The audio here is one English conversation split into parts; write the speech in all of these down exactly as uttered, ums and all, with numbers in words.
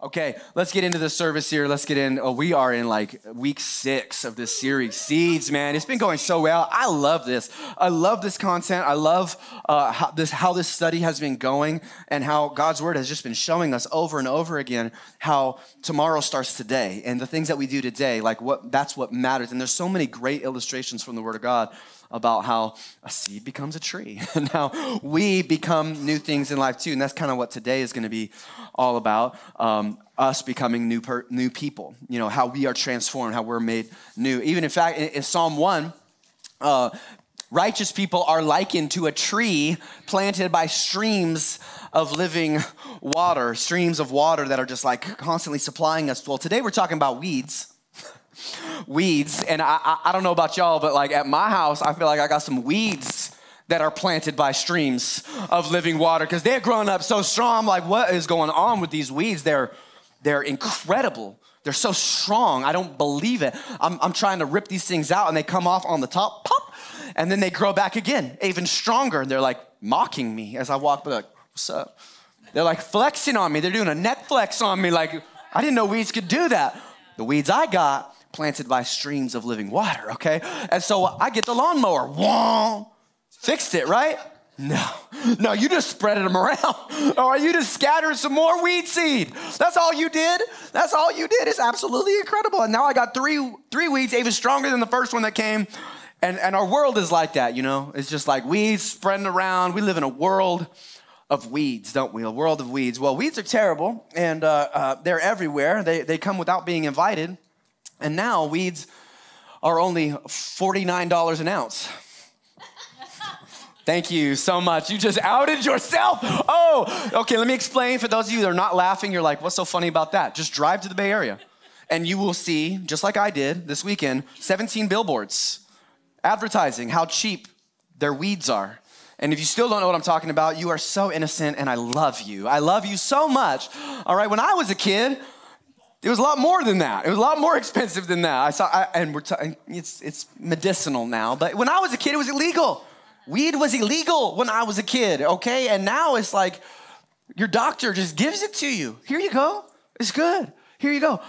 Okay, let's get into the service here. Let's get in. Oh, we are in like week six of this series, Seeds, man. It's been going so well. I love this. I love this content. I love uh, how, this, how this study has been going and how God's word has just been showing us over and over again how tomorrow starts today and the things that we do today, like what that's what matters. And there's so many great illustrations from the Word of God about how a seed becomes a tree and how we become new things in life too. And that's kind of what today is going to be all about, um, us becoming new per, new people, you know, how we are transformed, how we're made new. Even in fact, in, in Psalm one, uh, righteous people are likened to a tree planted by streams of living water, streams of water that are just like constantly supplying us. Well, today we're talking about weeds. Weeds, and I, I, I don't know about y'all, but like at my house, I feel like I got some weeds that are planted by streams of living water because they're growing up so strong. I'm like, what is going on with these weeds? They're they're incredible. They're so strong. I don't believe it. I'm, I'm trying to rip these things out, and they come off on the top, pop, and then they grow back again, even stronger. And they're like mocking me as I walk, but like, what's up? They're like flexing on me. They're doing a neck flex on me. Like, I didn't know weeds could do that. The weeds I got planted by streams of living water, okay? And so I get the lawnmower. Whoa, fixed it, right? No, no, you just spreaded them around. Or you just scattered some more weed seed. That's all you did. That's all you did. It's absolutely incredible. And now I got three three weeds, even stronger than the first one that came. And, and our world is like that, you know? It's just like weeds spreading around. We live in a world of weeds, don't we? A world of weeds. Well, weeds are terrible, and uh, uh, they're everywhere. They, they come without being invited. And now weeds are only forty-nine dollars an ounce. Thank you so much. You just outed yourself. Oh, okay, let me explain. For those of you that are not laughing, you're like, what's so funny about that? Just drive to the Bay Area, and you will see, just like I did this weekend, seventeen billboards advertising how cheap their weeds are. And if you still don't know what I'm talking about, you are so innocent, and I love you. I love you so much. All right, when I was a kid, it was a lot more than that. It was a lot more expensive than that. I saw, I, and we're t- it's it's medicinal now. But when I was a kid, it was illegal. Weed was illegal when I was a kid. Okay, and now it's like your doctor just gives it to you. Here you go. It's good. Here you go.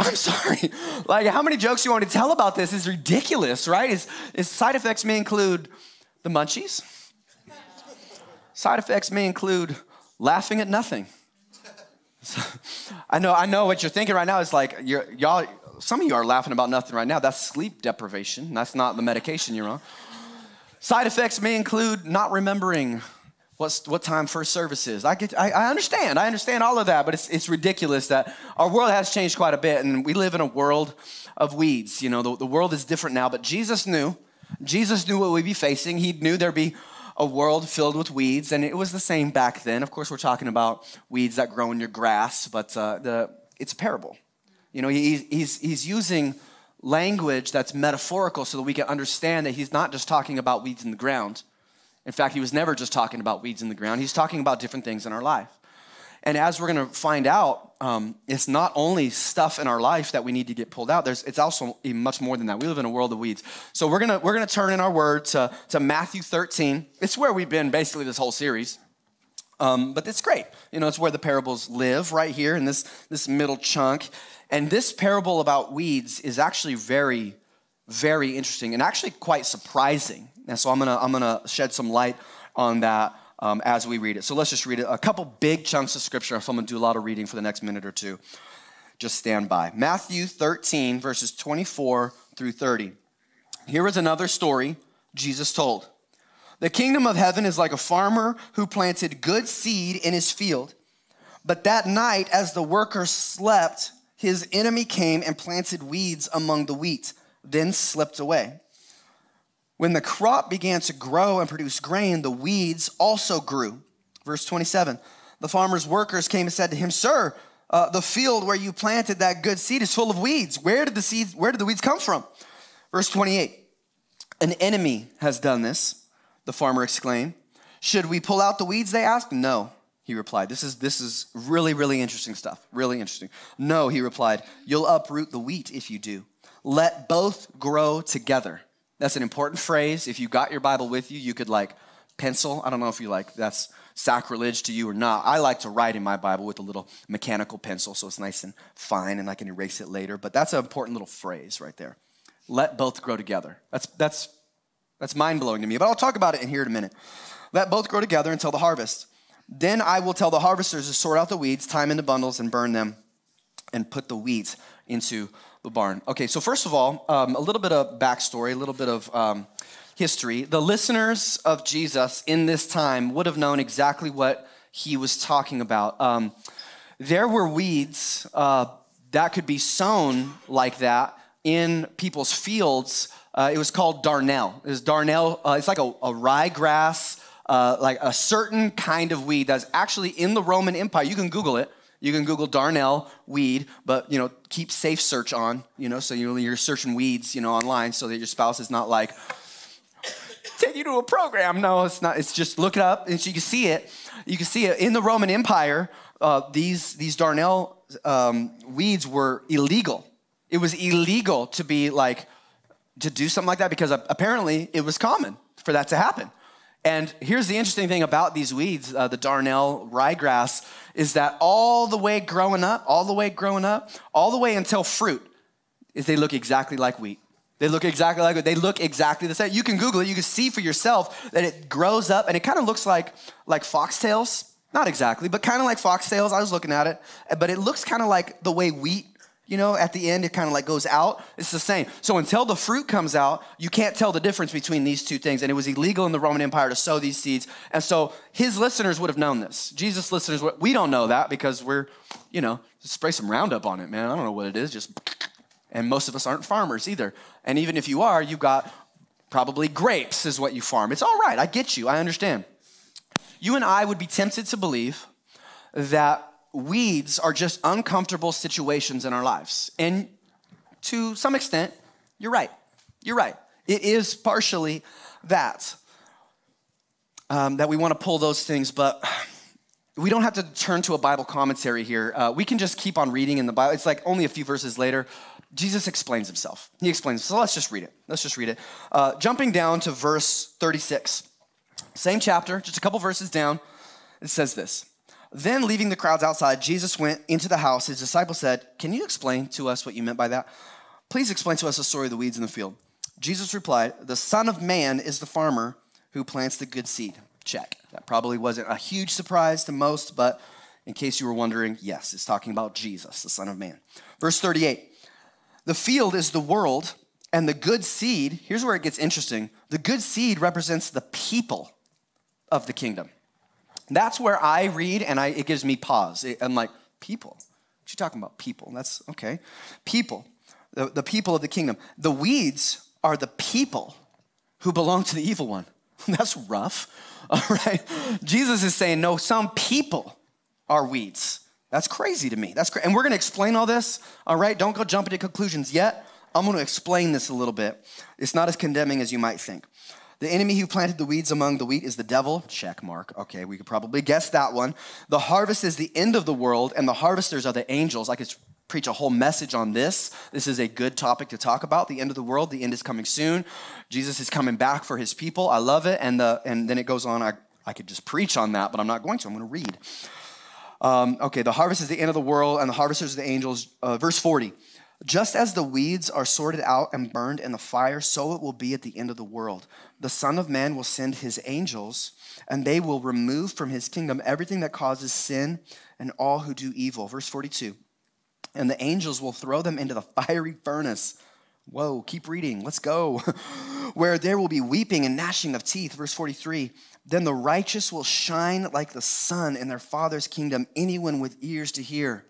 I'm sorry. Like, how many jokes you want to tell about this is ridiculous, right? It's, it's side effects may include the munchies. Side effects may include laughing at nothing. So, I know I know what you're thinking right now. It's like, you're, y'all, some of you are laughing about nothing right now. That's sleep deprivation. That's not the medication you're on. Side effects may include not remembering what's, what time first service is. I, get, I, I understand. I understand all of that, but it's, it's ridiculous that our world has changed quite a bit, and we live in a world of weeds. You know, the, the world is different now, but Jesus knew. Jesus knew what we'd be facing. He knew there'd be a world filled with weeds, and it was the same back then. Of course, we're talking about weeds that grow in your grass, but uh, the, it's a parable. You know, he, he's, he's using language that's metaphorical so that we can understand that he's not just talking about weeds in the ground. In fact, he was never just talking about weeds in the ground. He's talking about different things in our life. And as we're going to find out, um, it's not only stuff in our life that we need to get pulled out. There's, it's also much more than that. We live in a world of weeds. So we're gonna we're gonna turn in our word to, to Matthew thirteen. It's where we've been basically this whole series, um, but it's great. You know, it's where the parables live, right here in this this middle chunk. And this parable about weeds is actually very, very interesting and actually quite surprising. And so I'm gonna I'm gonna shed some light on that Um, as we read it. So let's just read it. A couple big chunks of scripture. If I'm going to do a lot of reading for the next minute or two, just stand by. Matthew thirteen, verses twenty-four through thirty. Here is another story Jesus told. The kingdom of heaven is like a farmer who planted good seed in his field. But that night, as the workers slept, his enemy came and planted weeds among the wheat, then slipped away. When the crop began to grow and produce grain, the weeds also grew. Verse twenty-seven, the farmer's workers came and said to him, Sir, uh, the field where you planted that good seed is full of weeds. Where did the seeds, where did the weeds come from? Verse twenty-eight, an enemy has done this, the farmer exclaimed. Should we pull out the weeds, they asked? No, he replied. This is, this is really, really interesting stuff, really interesting. No, he replied, you'll uproot the wheat if you do. Let both grow together. That's an important phrase. If you got your Bible with you, you could like pencil. I don't know if you like, that's sacrilege to you or not. I like to write in my Bible with a little mechanical pencil so it's nice and fine and I can erase it later. But that's an important little phrase right there. Let both grow together. That's, that's, that's mind-blowing to me, but I'll talk about it in here in a minute. Let both grow together until the harvest. Then I will tell the harvesters to sort out the weeds, tie them into bundles, and burn them, and put the wheat into the barn. Okay, so first of all, um, a little bit of backstory, a little bit of um, history. The listeners of Jesus in this time would have known exactly what he was talking about. Um, there were weeds uh, that could be sown like that in people's fields. Uh, it was called darnel. It was darnel. Uh, it's like a, a rye grass. Uh, like a certain kind of weed that's actually in the Roman Empire. You can Google it. You can Google darnel weed, but, you know, keep safe search on, you know, so you're searching weeds, you know, online so that your spouse is not like, take you to a program. No, it's not. It's just look it up and so you can see it. You can see it. In the Roman Empire, uh, these, these darnel um, weeds were illegal. It was illegal to be like, to do something like that because apparently it was common for that to happen. And here's the interesting thing about these weeds, uh, the darnel ryegrass, is that all the way growing up, all the way growing up, all the way until fruit, is they look exactly like wheat. They look exactly like wheat. They look exactly the same. You can Google it. You can see for yourself that it grows up, and it kind of looks like, like foxtails. Not exactly, but kind of like foxtails. I was looking at it, but it looks kind of like the way wheat, you know, at the end, it kind of like goes out. It's the same. So until the fruit comes out, you can't tell the difference between these two things. And it was illegal in the Roman Empire to sow these seeds. And so his listeners would have known this. Jesus' listeners, we don't know that because we're, you know, spray some Roundup on it, man. I don't know what it is. Just, and most of us aren't farmers either. And even if you are, you've got probably grapes is what you farm. It's all right. I get you. I understand. You and I would be tempted to believe that weeds are just uncomfortable situations in our lives. And to some extent, you're right. You're right. It is partially that, um, that we want to pull those things, but we don't have to turn to a Bible commentary here. Uh, we can just keep on reading in the Bible. It's like only a few verses later, Jesus explains himself. He explains. So let's just read it. Let's just read it. Uh, jumping down to verse thirty-six, same chapter, just a couple verses down. It says this. Then, leaving the crowds outside, Jesus went into the house. His disciples said, "Can you explain to us what you meant by that? Please explain to us the story of the weeds in the field." Jesus replied, "The Son of Man is the farmer who plants the good seed." Check. That probably wasn't a huge surprise to most, but in case you were wondering, yes, it's talking about Jesus, the Son of Man. Verse thirty-eight, the field is the world, and the good seed, here's where it gets interesting, the good seed represents the people of the kingdom. That's where I read, and I, it gives me pause. It, I'm like, people? What you talking about, people? That's okay. People, the, the people of the kingdom. The weeds are the people who belong to the evil one. That's rough, all right? Jesus is saying, no, some people are weeds. That's crazy to me. That's cra- And we're going to explain all this, all right? Don't go jumping to conclusions yet. I'm going to explain this a little bit. It's not as condemning as you might think. The enemy who planted the weeds among the wheat is the devil. Check mark. Okay, we could probably guess that one. The harvest is the end of the world, and the harvesters are the angels. I could preach a whole message on this. This is a good topic to talk about. The end of the world. The end is coming soon. Jesus is coming back for his people. I love it. And the and then it goes on. I, I could just preach on that, but I'm not going to. I'm going to read. Um, okay, the harvest is the end of the world, and the harvesters are the angels. Uh, verse forty. Just as the weeds are sorted out and burned in the fire, so it will be at the end of the world. The Son of Man will send his angels, and they will remove from his kingdom everything that causes sin and all who do evil. Verse forty-two, and the angels will throw them into the fiery furnace. Whoa, keep reading. Let's go. Where there will be weeping and gnashing of teeth. Verse forty-three, then the righteous will shine like the sun in their Father's kingdom. Anyone with ears to hear,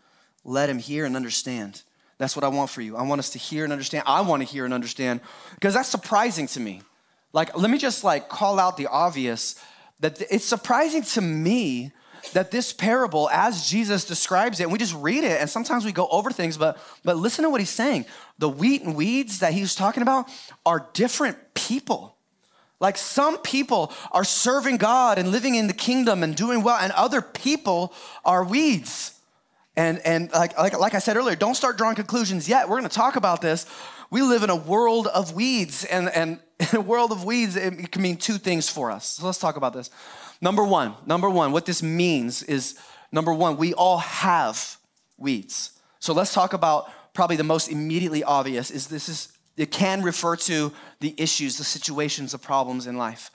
let him hear and understand. That's what I want for you. I want us to hear and understand. I want to hear and understand because that's surprising to me. Like, let me just like call out the obvious that it's surprising to me that this parable, as Jesus describes it, and we just read it and sometimes we go over things, but, but listen to what he's saying. The wheat and weeds that he was talking about are different people. Like some people are serving God and living in the kingdom and doing well, and other people are weeds. And, and like, like, like I said earlier, don't start drawing conclusions yet. We're going to talk about this. We live in a world of weeds, and, and a world of weeds, it can mean two things for us. So let's talk about this. Number one, number one, what this means is, number one, we all have weeds. So let's talk about probably the most immediately obvious is this is, it can refer to the issues, the situations, the problems in life.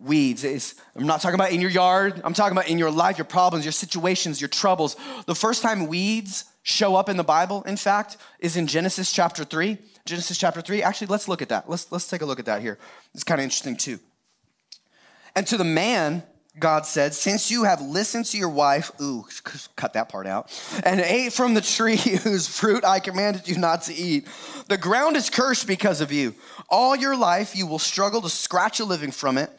Weeds is, I'm not talking about in your yard, I'm talking about in your life, your problems, your situations, your troubles. The first time weeds show up in the Bible, in fact, is in Genesis chapter three. Genesis chapter three, actually, let's look at that. Let's, let's take a look at that here. It's kind of interesting too. And to the man, God said, since you have listened to your wife, ooh, cut that part out, and ate from the tree whose fruit I commanded you not to eat, the ground is cursed because of you. All your life you will struggle to scratch a living from it.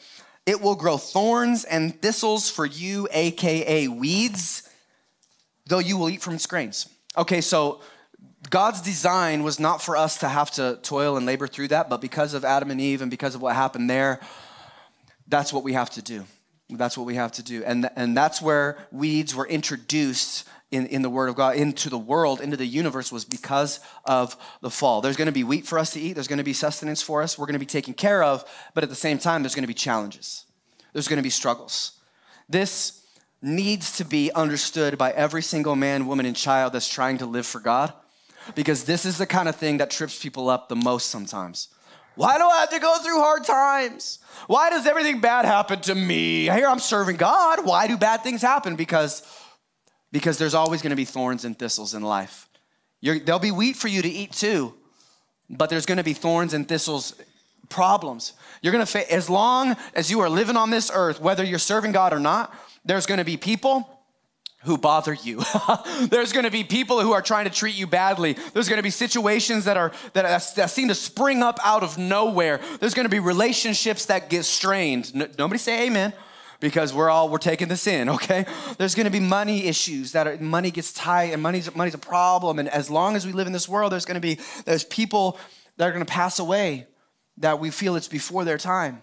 It will grow thorns and thistles for you, A K A weeds, though you will eat from its grains. Okay, so God's design was not for us to have to toil and labor through that, but because of Adam and Eve and because of what happened there, that's what we have to do. That's what we have to do. And, and that's where weeds were introduced in, in the Word of God, into the world, into the universe, was because of the fall. There's going to be wheat for us to eat. There's going to be sustenance for us. We're going to be taken care of. But at the same time, there's going to be challenges. There's going to be struggles. This needs to be understood by every single man, woman, and child that's trying to live for God, because this is the kind of thing that trips people up the most sometimes. Why do I have to go through hard times? Why does everything bad happen to me? Here I'm serving God. Why do bad things happen? Because, because there's always going to be thorns and thistles in life. You're, there'll be wheat for you to eat too, but there's going to be thorns and thistles, problems. You're going to face, as long as you are living on this earth, whether you're serving God or not, there's going to be people who bother you. There's gonna be people who are trying to treat you badly. There's gonna be situations that are that, that seem to spring up out of nowhere. There's gonna be relationships that get strained. No, nobody say amen, because we're all, we're taking this in, okay? There's gonna be money issues that are, money gets tight and money's, money's a problem. And as long as we live in this world, there's gonna be, there's people that are gonna pass away that we feel it's before their time.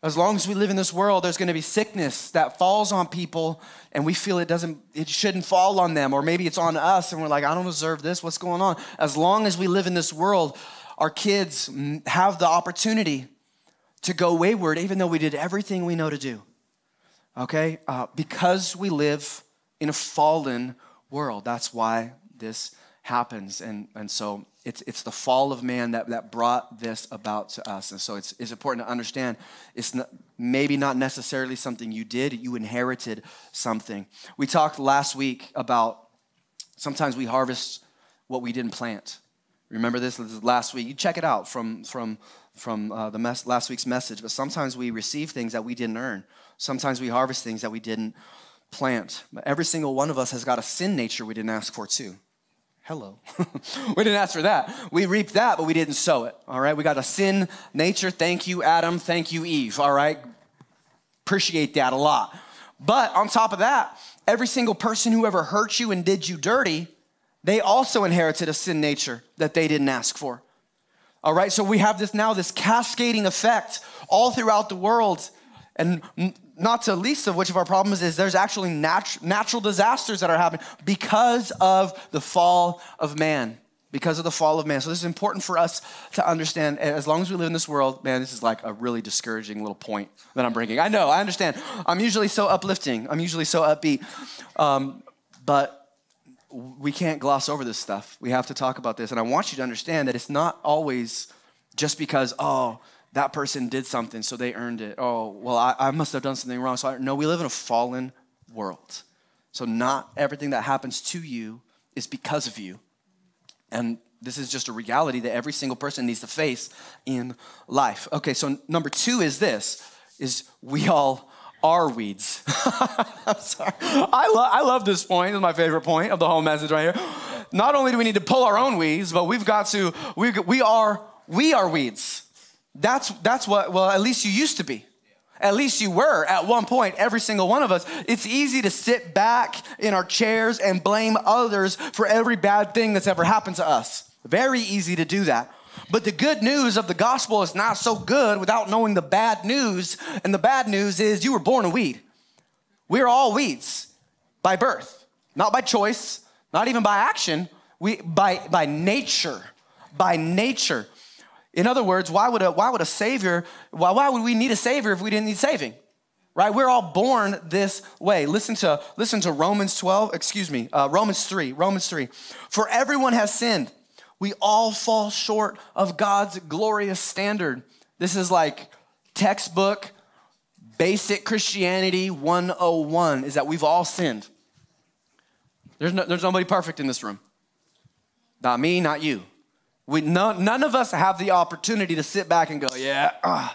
As long as we live in this world, there's going to be sickness that falls on people and we feel it doesn't, it shouldn't fall on them, or maybe it's on us and we're like, I don't deserve this. What's going on? As long as we live in this world, our kids have the opportunity to go wayward, even though we did everything we know to do, okay? Uh, because we live in a fallen world. That's why this happens. And, and so It's, it's the fall of man that, that brought this about to us. And so it's, it's important to understand it's not, maybe not necessarily something you did. You inherited something. We talked last week about sometimes we harvest what we didn't plant. Remember this, this is last week? You check it out from, from, from uh, the mes- last week's message. But sometimes we receive things that we didn't earn. Sometimes we harvest things that we didn't plant. But every single one of us has got a sin nature we didn't ask for too. Hello. We didn't ask for that. We reaped that, but we didn't sow it, all right? We got a sin nature. Thank you, Adam. Thank you, Eve, all right? Appreciate that a lot. But on top of that, every single person who ever hurt you and did you dirty, they also inherited a sin nature that they didn't ask for, all right? So we have this now, this cascading effect all throughout the world. And not to least of which of our problems is there's actually nat- natural disasters that are happening because of the fall of man, because of the fall of man. So this is important for us to understand. As long as we live in this world, man, this is like a really discouraging little point that I'm bringing. I know, I understand. I'm usually so uplifting. I'm usually so upbeat. Um, but we can't gloss over this stuff. We have to talk about this. And I want you to understand that it's not always just because, oh, that person did something, so they earned it. Oh, well, I, I must have done something wrong. So I, no, we live in a fallen world. So not everything that happens to you is because of you. And this is just a reality that every single person needs to face in life. Okay, so number two is this, is we all are weeds. I'm sorry. I, lo- I love this point. It's my favorite point of the whole message right here. Not only do we need to pull our own weeds, but we've got to, we, we are, we are weeds. That's, that's what, well, at least you used to be. At least you were at one point, every single one of us. It's easy to sit back in our chairs and blame others for every bad thing that's ever happened to us. Very easy to do that. But the good news of the gospel is not so good without knowing the bad news. And the bad news is you were born a weed. We're all weeds by birth, not by choice, not even by action. We, by, by nature, by nature. In other words, why would a, why would a savior, why, why would we need a savior if we didn't need saving? right? We're all born this way. Listen to, listen to Romans twelve, excuse me, uh, Romans three, Romans three. For everyone has sinned. We all fall short of God's glorious standard. This is like textbook, basic Christianity one oh one, is that we've all sinned. There's, no, there's nobody perfect in this room. Not me, not you. We, no, none of us have the opportunity to sit back and go, yeah, uh,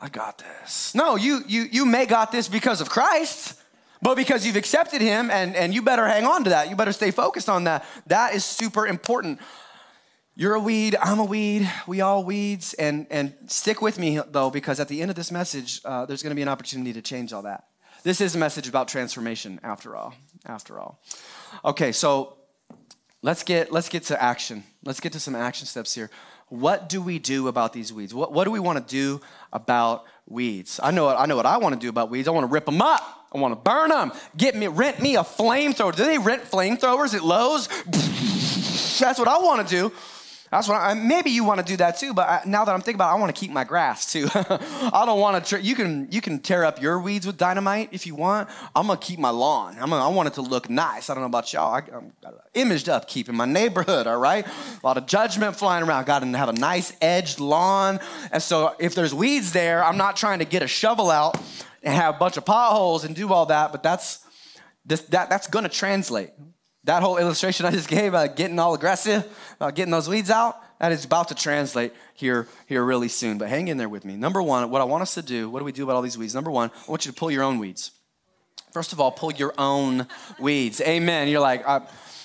I got this. No, you, you, you may got this because of Christ, but because you've accepted him, and, and you better hang on to that. You better stay focused on that. That is super important. You're a weed, I'm a weed, we all weeds. And, and stick with me, though, because at the end of this message, uh, there's going to be an opportunity to change all that. This is a message about transformation, after all, after all. Okay, so let's get, let's get to action. Let's get to some action steps here. What do we do about these weeds? What, what do we want to do about weeds? I know, I know what I want to do about weeds. I want to rip them up. I want to burn them. Get me, rent me a flamethrower. Do they rent flamethrowers at Lowe's? That's what I want to do. That's what I, maybe you want to do that too, but I, now that I'm thinking about it, I want to keep my grass too. I don't want to, you can, you can tear up your weeds with dynamite if you want. I'm going to keep my lawn. I'm gonna, I want it to look nice. I don't know about y'all. I, I'm imaged up keeping my neighborhood, all right? A lot of judgment flying around. Got to have a nice edged lawn. And so if there's weeds there, I'm not trying to get a shovel out and have a bunch of potholes and do all that, but that's, this, that, that's going to translate. That whole illustration I just gave about getting all aggressive, about getting those weeds out, that is about to translate here, here really soon. But hang in there with me. Number one, what I want us to do, what do we do about all these weeds? Number one, I want you to pull your own weeds. First of all, pull your own weeds. Amen. You're like, I,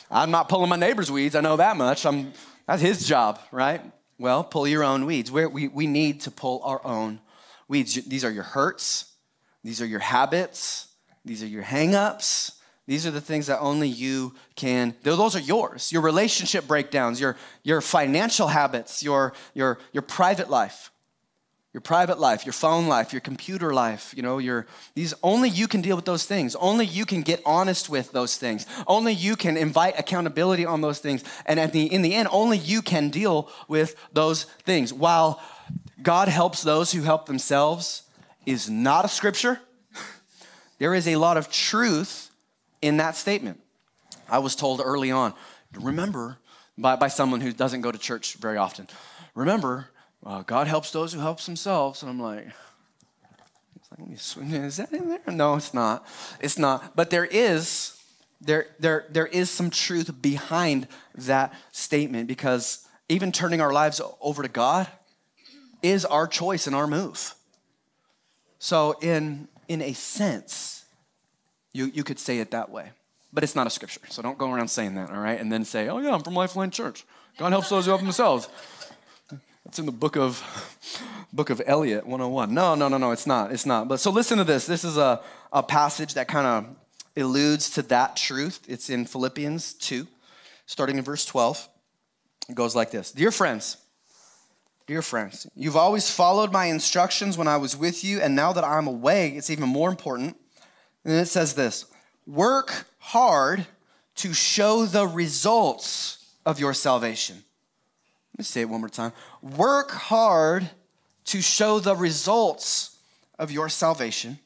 I'm not pulling my neighbor's weeds. I know that much. I'm, that's his job, right? Well, pull your own weeds. We're, we, we need to pull our own weeds. These are your hurts. These are your habits. These are your hang-ups. These are the things that only you can, those are yours. Your relationship breakdowns, your, your financial habits, your, your, your private life, your private life, your phone life, your computer life, you know, your, these, only you can deal with those things. Only you can get honest with those things. Only you can invite accountability on those things. And at the, in the end, only you can deal with those things. While God helps those who help themselves is not a scripture, there is a lot of truth in that statement. I was told early on, remember, by, by someone who doesn't go to church very often, remember, uh, God helps those who help themselves. And I'm like, is that in there? No, it's not. It's not. But there is, there, there, there is some truth behind that statement, because even turning our lives over to God is our choice and our move. So in, in a sense, You, you could say it that way, but it's not a scripture. So don't go around saying that, all right? And then say, oh yeah, I'm from Lifeline Church. God helps those who help themselves. It's in the book of, book of Eliot one oh one. No, no, no, no, it's not. It's not. But so listen to this. This is a, a passage that kind of alludes to that truth. It's in Philippians two, starting in verse twelve. It goes like this. Dear friends, dear friends, you've always followed my instructions when I was with you, and now that I'm away, it's even more important. And it says this, work hard to show the results of your salvation. Let me say it one more time. Work hard to show the results of your salvation,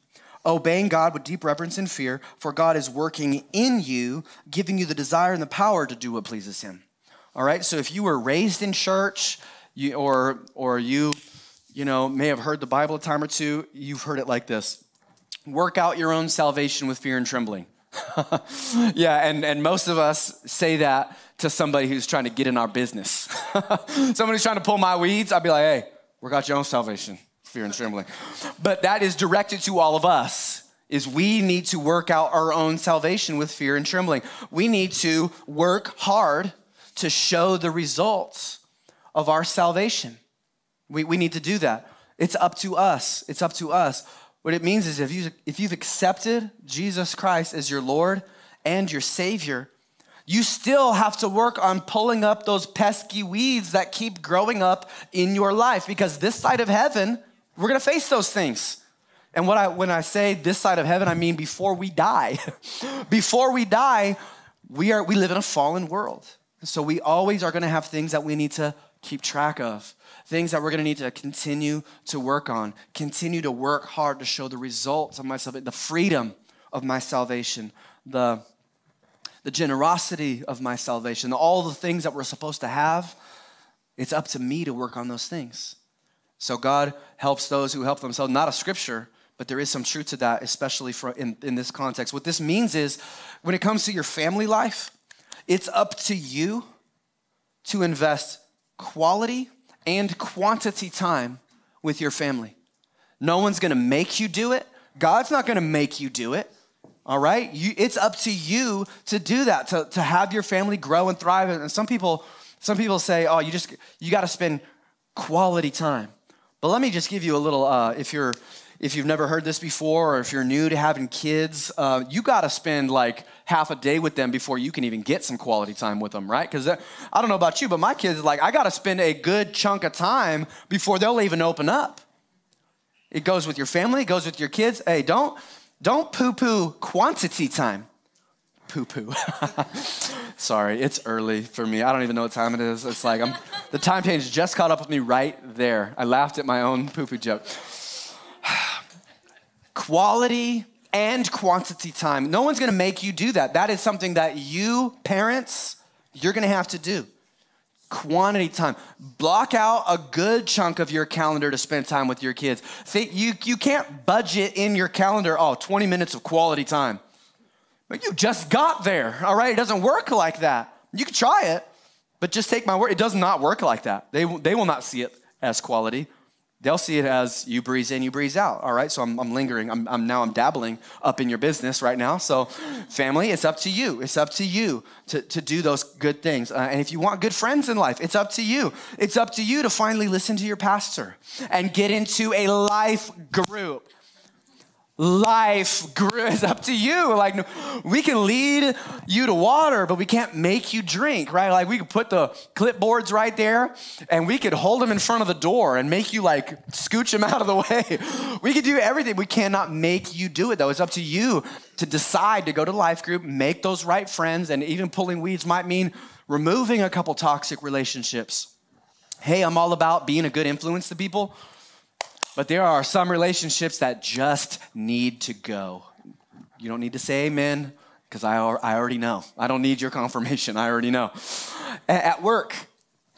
obeying God with deep reverence and fear, for God is working in you, giving you the desire and the power to do what pleases him. All right, so if you were raised in church, you, or, or you, you know, may have heard the Bible a time or two, you've heard it like this. Work out your own salvation with fear and trembling. Yeah, and, and most of us say that to somebody who's trying to get in our business. Somebody who's trying to pull my weeds, I'd be like, hey, work out your own salvation, fear and trembling. But that is directed to all of us, is we need to work out our own salvation with fear and trembling. We need to work hard to show the results of our salvation. We, we need to do that. It's up to us. It's up to us. What it means is if, you, if you've accepted Jesus Christ as your Lord and your Savior, you still have to work on pulling up those pesky weeds that keep growing up in your life, because this side of heaven, we're going to face those things. And what I, when I say this side of heaven, I mean before we die. Before we die, we, are, we live in a fallen world. So we always are going to have things that we need to keep track of, things that we're going to need to continue to work on, continue to work hard to show the results of my salvation, the freedom of my salvation, the, the generosity of my salvation, all the things that we're supposed to have. It's up to me to work on those things. So God helps those who help themselves, not a scripture, but there is some truth to that, especially for in, in this context. What this means is when it comes to your family life, it's up to you to invest quality and quantity time with your family. No one's gonna make you do it. God's not gonna make you do it, all right? You, it's up to you to do that, to, to have your family grow and thrive. And some people, some people say, oh, you just you gotta spend quality time. But let me just give you a little, uh, if you're, if you've never heard this before, or if you're new to having kids, uh, you gotta spend like half a day with them before you can even get some quality time with them, right? Because I don't know about you, but my kids, like, I gotta spend a good chunk of time before they'll even open up. It goes with your family, it goes with your kids. Hey, don't, don't poo-poo quantity time. Poo-poo. Sorry, it's early for me. I don't even know what time it is. It's like I'm, the time change just caught up with me right there. I laughed at my own poo-poo joke. Quality and quantity time. No one's gonna make you do that. That is something that you, parents, you're gonna have to do. Quantity time. Block out a good chunk of your calendar to spend time with your kids. You, you can't budget in your calendar, oh, twenty minutes of quality time. But you just got there, all right? It doesn't work like that. You can try it, but just take my word. It does not work like that. They, they will not see it as quality. They'll see it as you breeze in, you breeze out, all right? So I'm, I'm lingering. I'm, I'm now I'm dabbling up in your business right now. So family, it's up to you. It's up to you to, to do those good things. Uh, and if you want good friends in life, it's up to you. It's up to you to finally listen to your pastor and get into a life group. Life group, it's up to you. Like, we can lead you to water, but we can't make you drink, right? Like, we could put the clipboards right there and we could hold them in front of the door and make you like scooch them out of the way. We could do everything. We cannot make you do it though. It's up to you to decide to go to life group, make those right friends. And even pulling weeds might mean removing a couple toxic relationships. Hey, I'm all about being a good influence to people. But there are some relationships that just need to go. You don't need to say amen, because I, I already know. I don't need your confirmation. I already know. At work,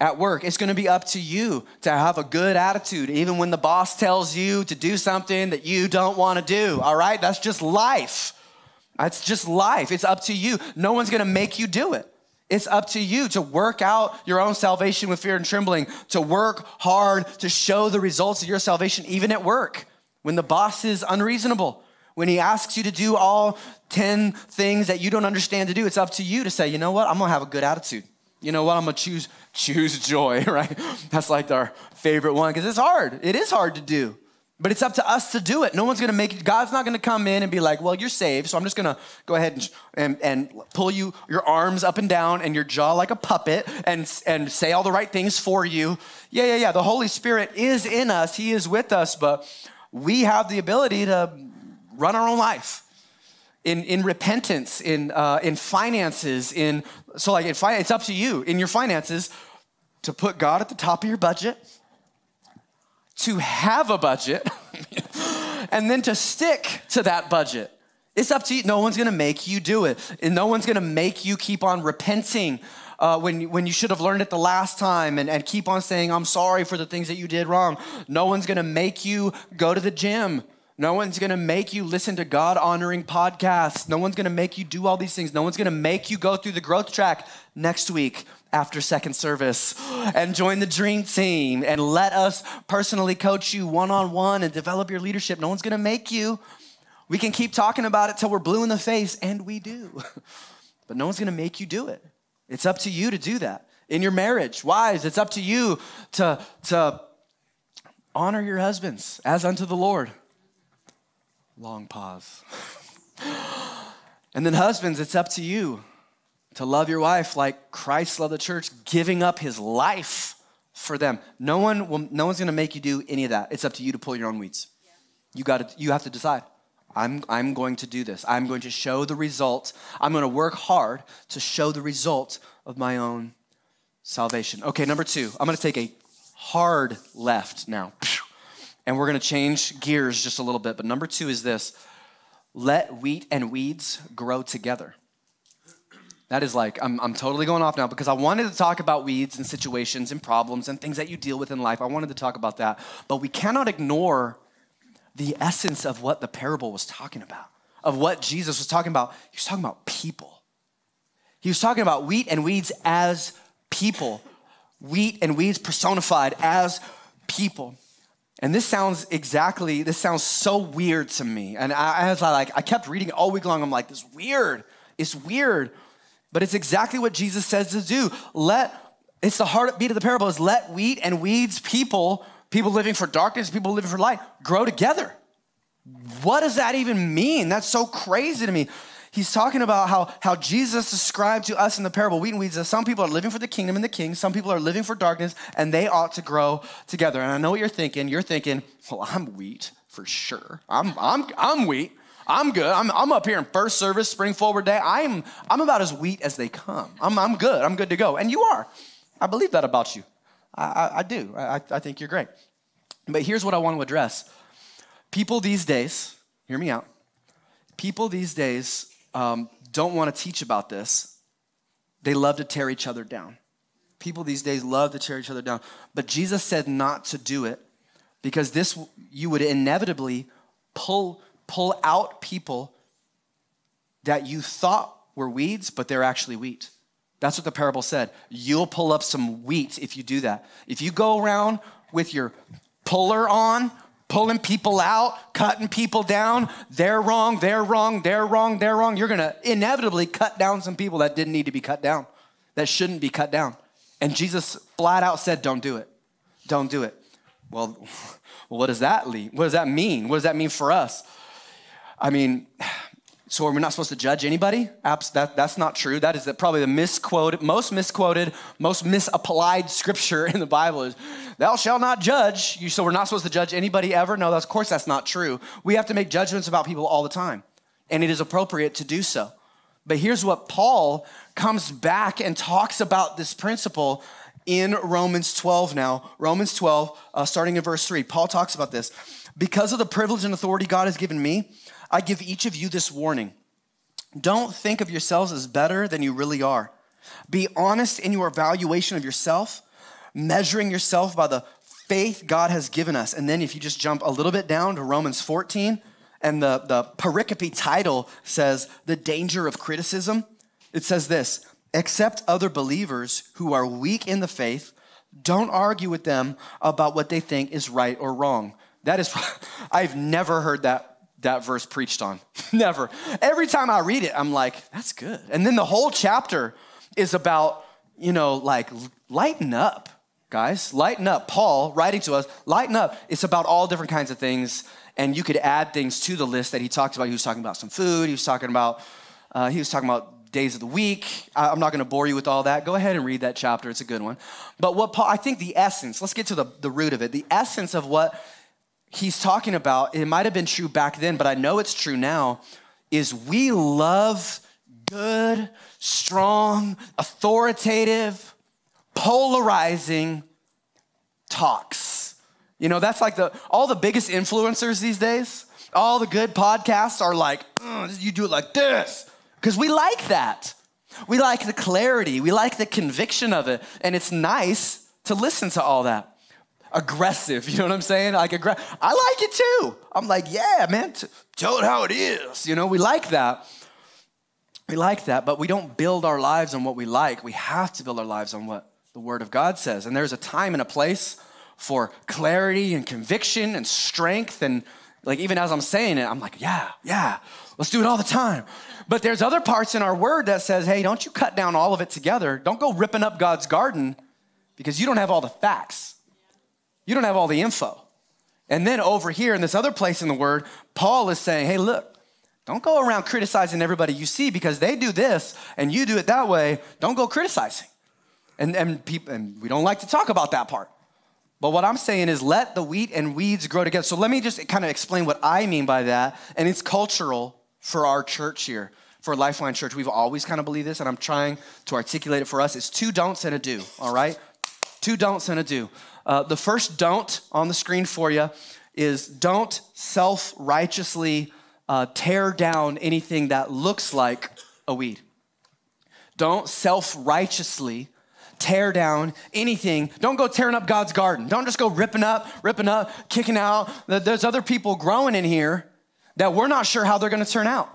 at work, it's going to be up to you to have a good attitude, even when the boss tells you to do something that you don't want to do, all right? That's just life. That's just life. It's up to you. No one's going to make you do it. It's up to you to work out your own salvation with fear and trembling, to work hard, to show the results of your salvation, even at work, when the boss is unreasonable, when he asks you to do all ten things that you don't understand to do. It's up to you to say, you know what, I'm gonna have a good attitude. You know what, I'm gonna choose, choose joy, right? That's like our favorite one, because it's hard. It is hard to do, but it's up to us to do it. No one's gonna make it. God's not gonna come in and be like, well, you're saved, so I'm just gonna go ahead and, and, and pull you, your arms up and down and your jaw like a puppet and, and say all the right things for you. Yeah, yeah, yeah, the Holy Spirit is in us. He is with us, but we have the ability to run our own life. In, in repentance, in, uh, in finances, in, so like in finance, it's up to you in your finances to put God at the top of your budget, to have a budget, and then to stick to that budget. It's up to you. No one's gonna make you do it. And no one's gonna make you keep on repenting uh, when, when you should have learned it the last time and, and keep on saying, I'm sorry for the things that you did wrong. No one's gonna make you go to the gym. No one's gonna make you listen to God-honoring podcasts. No one's gonna make you do all these things. No one's gonna make you go through the growth track next week after second service and join the dream team and let us personally coach you one-on-one and develop your leadership. No one's gonna make you. We can keep talking about it till we're blue in the face, and we do. But no one's gonna make you do it. It's up to you to do that. In your marriage, wives, it's up to you to, to honor your husbands as unto the Lord. Long pause. And then husbands, it's up to you to love your wife like Christ loved the church, giving up his life for them. No one will, no one's gonna make you do any of that. It's up to you to pull your own weeds. Yeah. You gotta, you have to decide. I'm, I'm going to do this. I'm going to show the result. I'm gonna work hard to show the result of my own salvation. Okay, number two, I'm gonna take a hard left now. And we're gonna change gears just a little bit, but number two is this: let wheat and weeds grow together. That is like, I'm, I'm totally going off now because I wanted to talk about weeds and situations and problems and things that you deal with in life. I wanted to talk about that, but we cannot ignore the essence of what the parable was talking about, of what Jesus was talking about. He was talking about people. He was talking about wheat and weeds as people, wheat and weeds personified as people. And this sounds exactly, this sounds so weird to me. And I, as I like, I kept reading all week long. I'm like, this is weird. It's weird. But it's exactly what Jesus says to do. Let, it's the heartbeat of the parable is let wheat and weeds people, people living for darkness, people living for light, grow together. What does that even mean? That's so crazy to me. He's talking about how, how Jesus described to us in the parable, wheat and weeds, that some people are living for the kingdom and the king, some people are living for darkness, and they ought to grow together. And I know what you're thinking. You're thinking, well, I'm wheat for sure. I'm, I'm, I'm wheat. I'm good. I'm, I'm up here in first service, spring forward day. I'm, I'm about as wheat as they come. I'm, I'm good. I'm good to go. And you are. I believe that about you. I, I, I do. I, I think you're great. But here's what I want to address. People these days, hear me out. People these days... Um, don't want to teach about this. They love to tear each other down. People these days love to tear each other down. But Jesus said not to do it because this, you would inevitably pull, pull out people that you thought were weeds, but they're actually wheat. That's what the parable said. You'll pull up some wheat if you do that. If you go around with your puller on, pulling people out, cutting people down. They're wrong, they're wrong, they're wrong, they're wrong. You're gonna inevitably cut down some people that didn't need to be cut down, that shouldn't be cut down. And Jesus flat out said, don't do it. Don't do it. Well, what does that lead? What does that mean? What does that mean for us? I mean, so are we not supposed to judge anybody? That, that's not true. That is the, probably the misquoted, most misquoted, most misapplied scripture in the Bible is, thou shalt not judge. You, so we're not supposed to judge anybody ever? No, that's, of course that's not true. We have to make judgments about people all the time, and it is appropriate to do so. But here's what Paul comes back and talks about this principle in Romans twelve now. Romans twelve, uh, starting in verse three. Paul talks about this. Because of the privilege and authority God has given me, I give each of you this warning. Don't think of yourselves as better than you really are. Be honest in your evaluation of yourself, measuring yourself by the faith God has given us. And then if you just jump a little bit down to Romans fourteen, and the, the pericope title says, The Danger of Criticism. It says this, accept other believers who are weak in the faith. Don't argue with them about what they think is right or wrong. That is, I've never heard that that verse preached on. Never. Every time I read it, I'm like, that's good. And then the whole chapter is about, you know, like, lighten up, guys. Lighten up. Paul writing to us, lighten up. It's about all different kinds of things. And you could add things to the list that he talked about. He was talking about some food. He was talking about, uh, he was talking about days of the week. I, I'm not going to bore you with all that. Go ahead and read that chapter. It's a good one. But what Paul, I think the essence, let's get to the, the root of it. The essence of what he's talking about, it might have been true back then, but I know it's true now, is we love good, strong, authoritative, polarizing talks. You know, that's like the all the biggest influencers these days, all the good podcasts are like, you do it like this, because we like that. We like the clarity. We like the conviction of it, and it's nice to listen to all that. Aggressive, you know what I'm saying? Like, aggra- I like it too. I'm like, yeah, man, t- tell it how it is. You know, we like that. We like that, but we don't build our lives on what we like. We have to build our lives on what the Word of God says. And there's a time and a place for clarity and conviction and strength. And like, even as I'm saying it, I'm like, yeah, yeah, let's do it all the time. But there's other parts in our Word that says, hey, don't you cut down all of it together. Don't go ripping up God's garden because you don't have all the facts. You don't have all the info. And then over here in this other place in the Word, Paul is saying, hey, look, don't go around criticizing everybody you see because they do this and you do it that way. Don't go criticizing. And, and, people, and we don't like to talk about that part. But what I'm saying is let the wheat and weeds grow together. So let me just kind of explain what I mean by that. And it's cultural for our church here, for Lifeline Church, we've always kind of believed this, and I'm trying to articulate it for us. It's two don'ts and a do, all right? Two don'ts and a do. Uh, the first don't on the screen for you is don't self-righteously uh, tear down anything that looks like a weed. Don't self-righteously tear down anything. Don't go tearing up God's garden. Don't just go ripping up, ripping up, kicking out. There's other people growing in here that we're not sure how they're gonna turn out,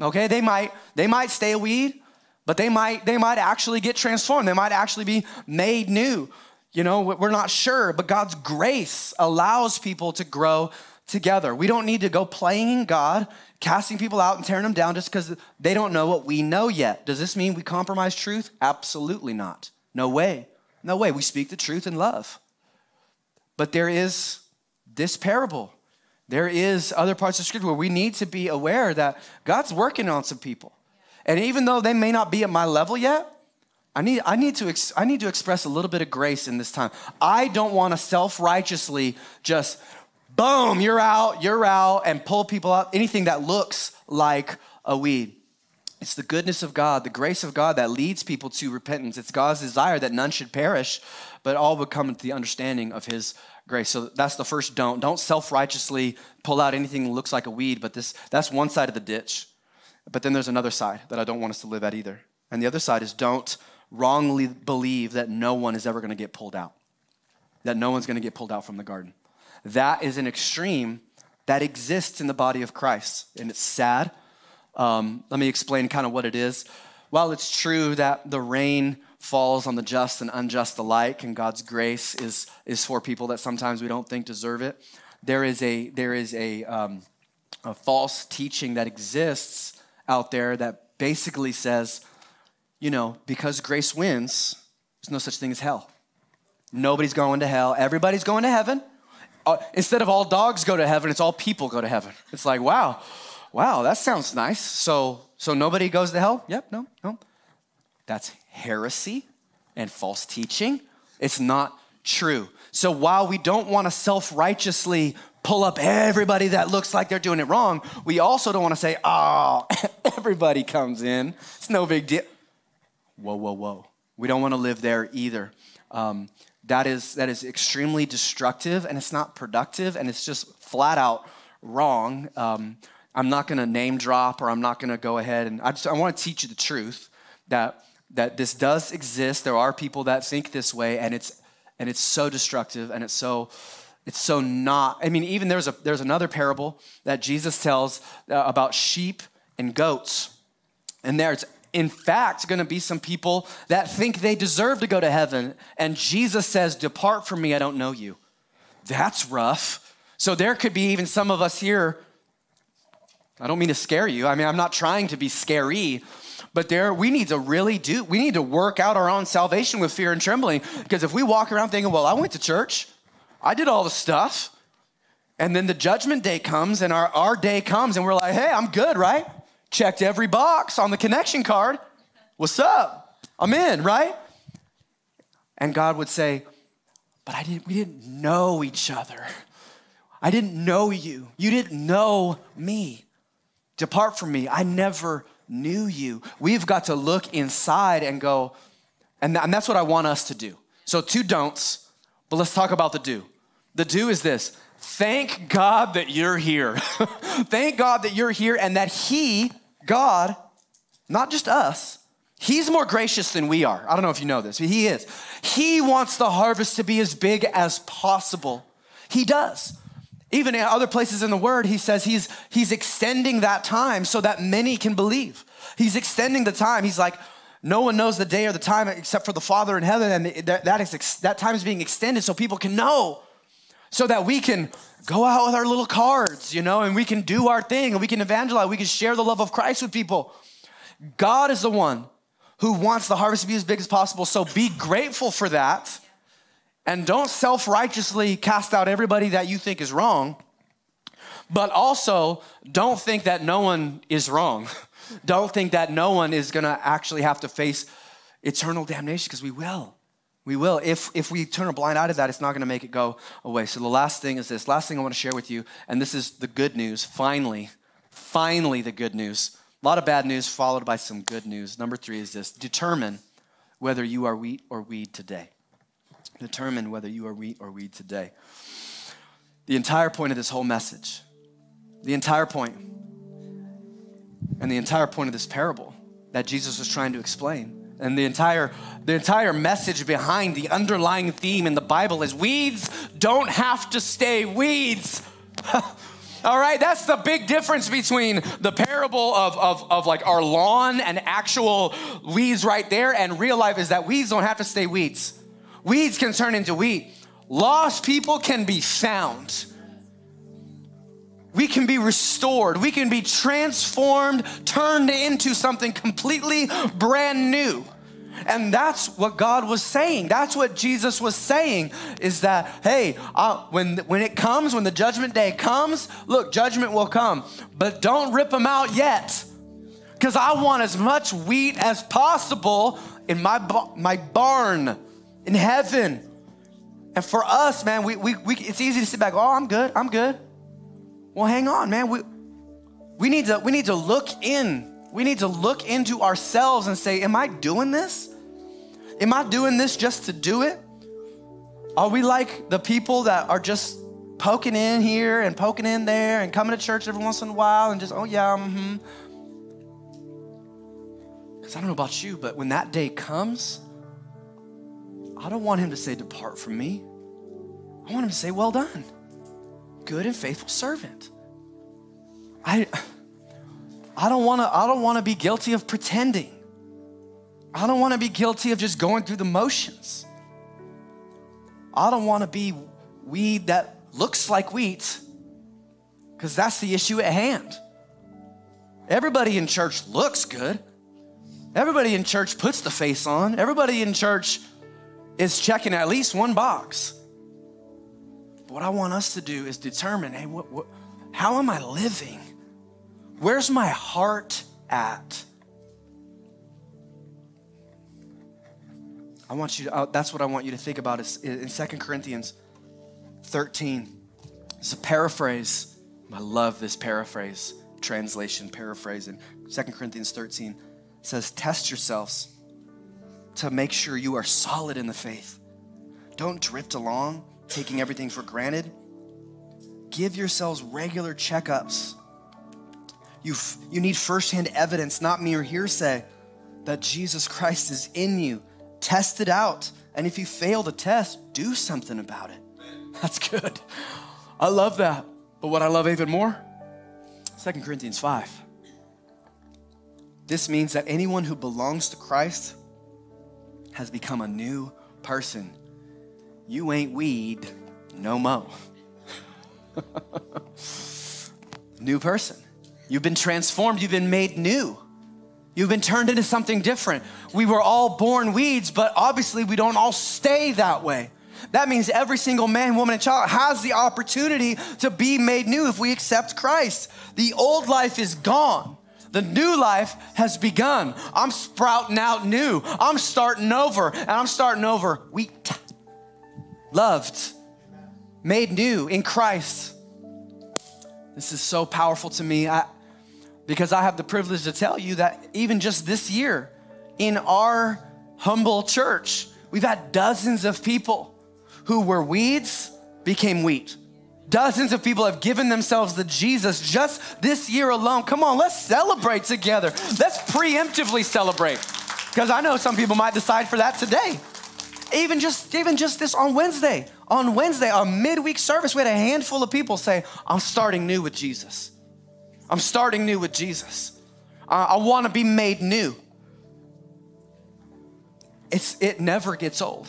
okay? They might, they might stay a weed, but they might, they might actually get transformed. They might actually be made new. You know, we're not sure, but God's grace allows people to grow together. We don't need to go playing God, casting people out and tearing them down just because they don't know what we know yet. Does this mean we compromise truth? Absolutely not. No way. No way. We speak the truth in love. But there is this parable. There is other parts of Scripture where we need to be aware that God's working on some people. And even though they may not be at my level yet, I need, I, need to ex I need to express a little bit of grace in this time. I don't want to self-righteously just, boom, you're out, you're out, and pull people out, anything that looks like a weed. It's the goodness of God, the grace of God that leads people to repentance. It's God's desire that none should perish, but all would come to the understanding of his grace. So that's the first don't. Don't self-righteously pull out anything that looks like a weed, but this, that's one side of the ditch. But then there's another side that I don't want us to live at either. And the other side is don't wrongly believe that no one is ever going to get pulled out, that no one's going to get pulled out from the garden. That is an extreme that exists in the body of Christ, and it's sad. Um, let me explain kind of what it is. While it's true that the rain falls on the just and unjust alike, and God's grace is, is for people that sometimes we don't think deserve it, there is a, there is a, um, a false teaching that exists out there that basically says, you know, because grace wins, there's no such thing as hell. Nobody's going to hell. Everybody's going to heaven. Uh, instead of all dogs go to heaven, it's all people go to heaven. It's like, wow, wow, that sounds nice. So, so nobody goes to hell? Yep, no, no. That's heresy and false teaching. It's not true. So while we don't want to self-righteously pull up everybody that looks like they're doing it wrong, we also don't want to say, oh, everybody comes in. It's no big deal. Whoa, whoa, whoa. We don't want to live there either. Um, that is that is extremely destructive, and it's not productive, and it's just flat out wrong. Um, I'm not going to name drop, or I'm not going to go ahead. And I, just, I want to teach you the truth that that this does exist. There are people that think this way, and it's and it's so destructive, and it's so it's so not. I mean, even there's a there's another parable that Jesus tells uh, about sheep and goats, and there it's. In fact, going to be some people that think they deserve to go to heaven. And Jesus says, depart from me, I don't know you. That's rough. So there could be even some of us here. I don't mean to scare you. I mean, I'm not trying to be scary, but there we need to really do, we need to work out our own salvation with fear and trembling. Because if we walk around thinking, well, I went to church, I did all the stuff. And then the judgment day comes and our, our day comes and we're like, hey, I'm good, right? Checked every box on the connection card. What's up? I'm in, right? And God would say, but I didn't, we didn't know each other. I didn't know you. You didn't know me. Depart from me. I never knew you. We've got to look inside and go, and, th and that's what I want us to do. So two don'ts, but let's talk about the do. The do is this. Thank God that you're here. Thank God that you're here and that he, God, not just us, he's more gracious than we are. I don't know if you know this, but he is. He wants the harvest to be as big as possible. He does. Even in other places in the word, he says he's, he's extending that time so that many can believe. He's extending the time. He's like, no one knows the day or the time except for the Father in heaven. And that, that, is, that time is being extended so people can know. So that we can go out with our little cards, you know, and we can do our thing, and we can evangelize, we can share the love of Christ with people. God is the one who wants the harvest to be as big as possible, so be grateful for that, and don't self-righteously cast out everybody that you think is wrong, but also don't think that no one is wrong. Don't think that no one is gonna actually have to face eternal damnation, because we will. We will. If, if we turn a blind eye to that, it's not going to make it go away. So the last thing is this. Last thing I want to share with you, and this is the good news, finally, finally the good news A lot of bad news followed by some good news. Number three is this: determine whether you are wheat or weed today. Determine whether you are wheat or weed today. The entire point of this whole message, the entire point, and the entire point of this parable that Jesus was trying to explain, and the entire, the entire message behind the underlying theme in the Bible is weeds don't have to stay weeds. All right, that's the big difference between the parable of, of, of like our lawn and actual weeds right there and real life, is that weeds don't have to stay weeds. Weeds can turn into wheat. Lost people can be found. We can be restored. We can be transformed, turned into something completely brand new. And that's what God was saying. That's what Jesus was saying, is that, hey, uh, when, when it comes, when the judgment day comes, look, judgment will come, but don't rip them out yet, because I want as much wheat as possible in my, my barn in heaven. And for us, man, we, we, we, it's easy to sit back, oh, I'm good, I'm good. Well, hang on, man, we, we, need to, we need to look in. We need to look into ourselves and say, am I doing this? Am I doing this just to do it? Are we like the people that are just poking in here and poking in there and coming to church every once in a while and just, oh yeah, mm-hmm. Because I don't know about you, but when that day comes, I don't want him to say, depart from me. I want him to say, well done, good and faithful servant. I... I don't wanna, I don't wanna be guilty of pretending. I don't wanna be guilty of just going through the motions. I don't wanna be weed that looks like wheat, because that's the issue at hand. Everybody in church looks good. Everybody in church puts the face on. Everybody in church is checking at least one box. But what I want us to do is determine, hey, what, what, how am I living? Where's my heart at? I want you to, uh, that's what I want you to think about, is in Second Corinthians thirteen. It's a paraphrase. I love this paraphrase, translation, paraphrase. In Second Corinthians thirteen, it says, test yourselves to make sure you are solid in the faith. Don't drift along, taking everything for granted. Give yourselves regular checkups. You, you need firsthand evidence, not mere hearsay, that Jesus Christ is in you. Test it out. And if you fail the test, do something about it. That's good. I love that. But what I love even more, Second Corinthians five. This means that anyone who belongs to Christ has become a new person. You ain't weed no mo. New person. You've been transformed. You've been made new. You've been turned into something different. We were all born weeds, but obviously we don't all stay that way. That means every single man, woman, and child has the opportunity to be made new if we accept Christ. The old life is gone. The new life has begun. I'm sprouting out new. I'm starting over, and I'm starting over wheat. Loved, made new in Christ. This is so powerful to me. I, Because I have the privilege to tell you that even just this year in our humble church, we've had dozens of people who were weeds became wheat. Dozens of people have given themselves to Jesus just this year alone. Come on, let's celebrate together. Let's preemptively celebrate, because I know some people might decide for that today. Even just, even just this on Wednesday, on Wednesday, our midweek service, we had a handful of people say, I'm starting new with Jesus. I'm starting new with Jesus. Uh, I want to be made new. It's, it never gets old.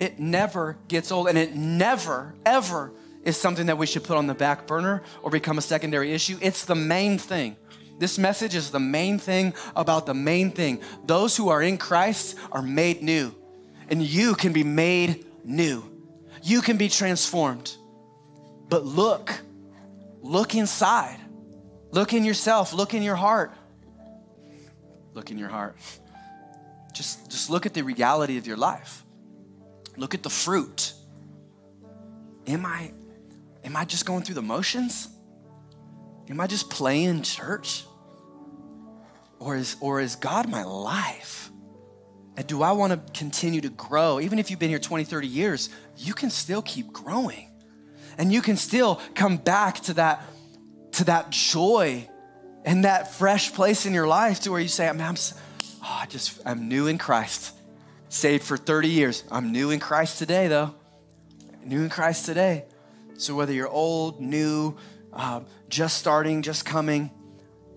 It never gets old, and it never, ever is something that we should put on the back burner or become a secondary issue. It's the main thing. This message is the main thing about the main thing. Those who are in Christ are made new, and you can be made new. You can be transformed. But look, look inside. Look in yourself, look in your heart. Look in your heart. Just, just look at the reality of your life. Look at the fruit. Am I, am I just going through the motions? Am I just playing church? Or is, or is God my life? And do I want to continue to grow? Even if you've been here twenty, thirty years, you can still keep growing. And you can still come back to that, to that joy and that fresh place in your life to where you say, I'm, I'm, oh, I just, I'm new in Christ. Saved for thirty years. I'm new in Christ today, though. New in Christ today. So whether you're old, new, uh, just starting, just coming,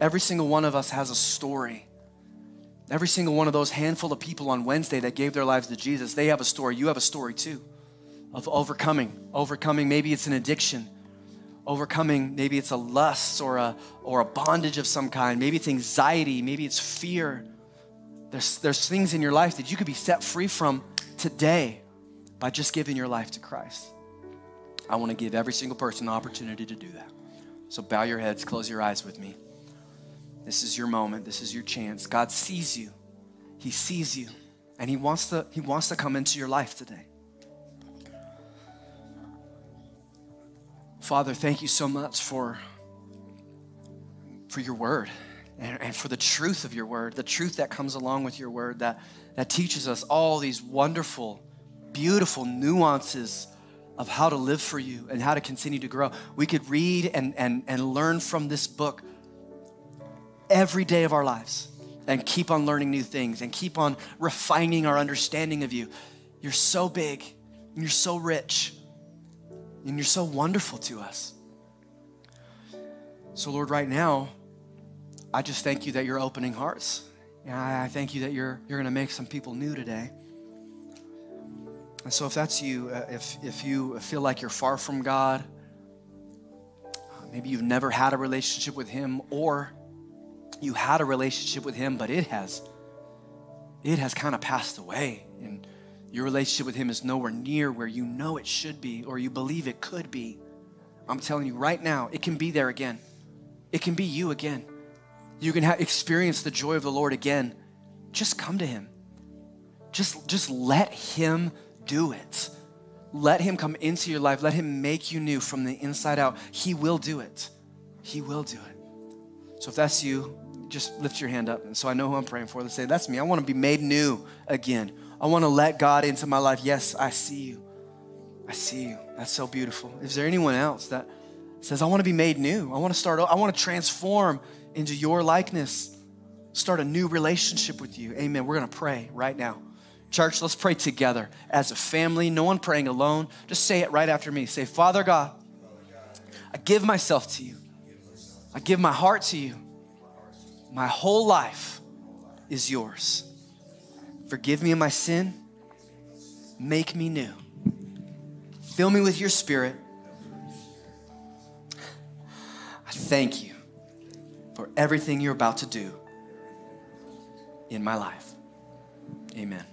every single one of us has a story. Every single one of those handful of people on Wednesday that gave their lives to Jesus, they have a story. You have a story too of overcoming. Overcoming, maybe it's an addiction. Overcoming, maybe it's a lust or a, or a bondage of some kind. Maybe it's anxiety. Maybe it's fear. There's, there's things in your life that you could be set free from today by just giving your life to Christ. I want to give every single person an opportunity to do that. So bow your heads, close your eyes with me. This is your moment. This is your chance. God sees you. He sees you. And he wants to, he wants to come into your life today. Father, thank you so much for, for your word and, and for the truth of your word, the truth that comes along with your word that, that teaches us all these wonderful, beautiful nuances of how to live for you and how to continue to grow. We could read and, and, and learn from this book every day of our lives and keep on learning new things and keep on refining our understanding of you. You're so big and you're so rich and you're so wonderful to us. So Lord, right now, I just thank you that you're opening hearts. And I thank you that you're, you're gonna make some people new today. And so if that's you, if, if you feel like you're far from God, maybe you've never had a relationship with him, or you had a relationship with him, but it has, it has kind of passed away, and your relationship with him is nowhere near where you know it should be or you believe it could be. I'm telling you right now, it can be there again. It can be you again. You can ha- experience the joy of the Lord again. Just come to him. Just, just let him do it. Let him come into your life. Let him make you new from the inside out. He will do it. He will do it. So if that's you, just lift your hand up. And so I know who I'm praying for. Let's say, that's me. I want to be made new again. I want to let God into my life. Yes, I see you. I see you. That's so beautiful. Is there anyone else that says, I want to be made new? I want to start, I want to transform into your likeness. Start a new relationship with you. Amen. We're going to pray right now. Church, let's pray together as a family. No one praying alone. Just say it right after me. Say, Father God, I give myself to you. I give my heart to you. My whole life is yours. Forgive me of my sin. Make me new. Fill me with your spirit. I thank you for everything you're about to do in my life. Amen.